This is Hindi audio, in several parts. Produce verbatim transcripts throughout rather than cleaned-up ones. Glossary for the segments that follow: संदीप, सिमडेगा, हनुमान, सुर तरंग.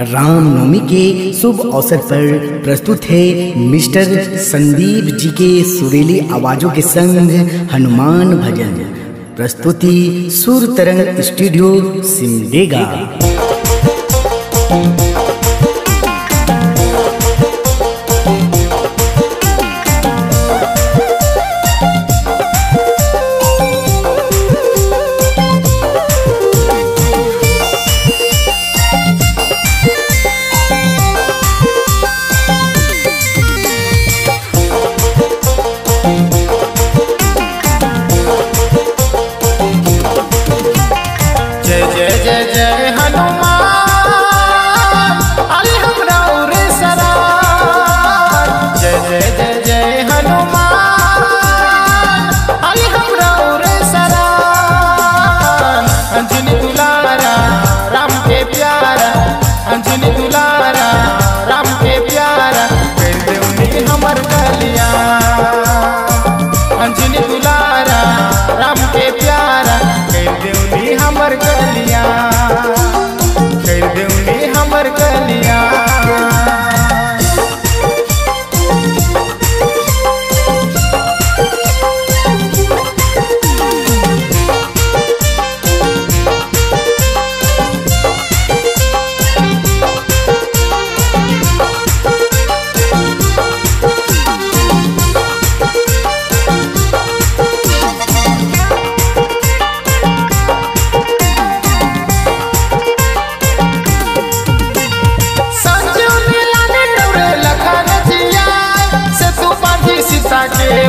रामनवमी के शुभ अवसर पर प्रस्तुत है मिस्टर संदीप जी के सुरीली आवाजों के संग हनुमान भजन। प्रस्तुति सुर तरंग स्टूडियो सिमडेगा।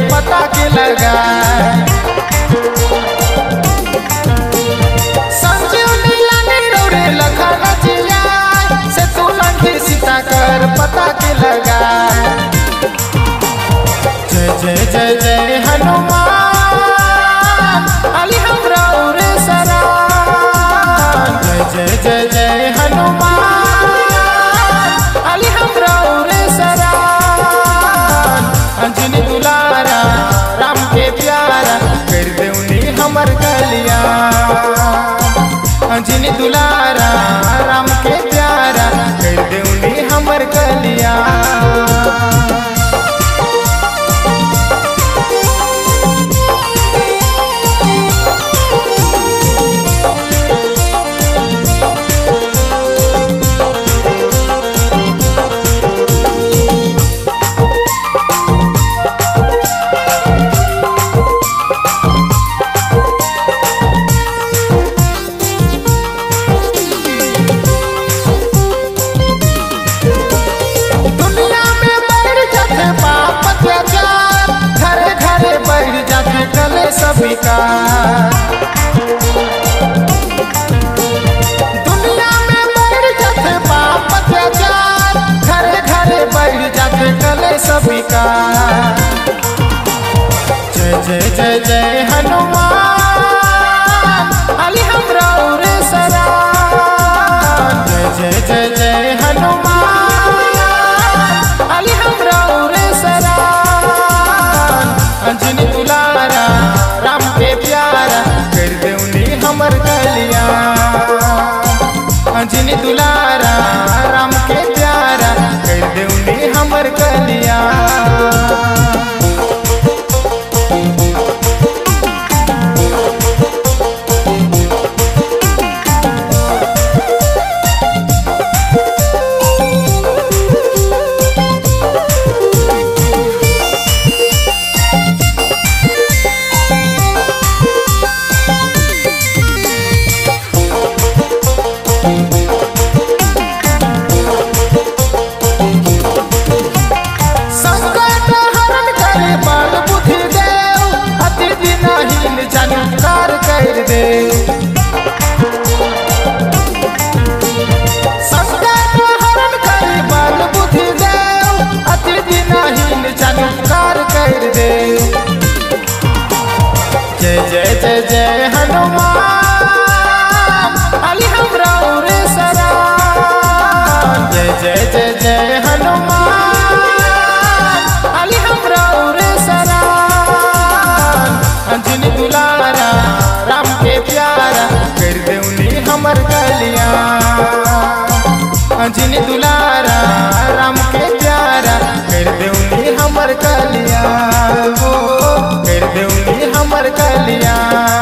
पता के लगा से तू सीता कर पता के लगा। जय जय जय जय हनुमान अली हमरा उरे सरा। जय जय जय जय हनुमान अली हमरा उरे सरा। अंजनी दुलारा राम के प्यारा कर दे उन्हीं हमर गलिया। अंजनी दुलारा राम के प्यारा कर दे उन्हीं हमर गलिया। दुनिया में बैठ जाते पाप अत्याचार घरे घरे बैठ जाते कले सभी का। जय जय जय जय हनुमान अली हमरा उरे सरा। जय जय जय जय हनुमान अली हमरा उरे सरा। अंजनी दुलारा राम के प्यारा कर दे उन्हीं हमर गलिया। अंजनी दुलारा राम के प्यारा कर दे उन्हीं हमर गलिया। जय जय हनुमान अली हमरा उरे सरा। जय जय जय जय हनुमान अली हमरा उरे सरा। अंजनी दुलारा राम के प्यारा कर दे उन्हीं हमर गलिया। अंजनी प्यारा राम के प्यारा कर देउनी हमर कलिया, कर देउनी हमर कलिया।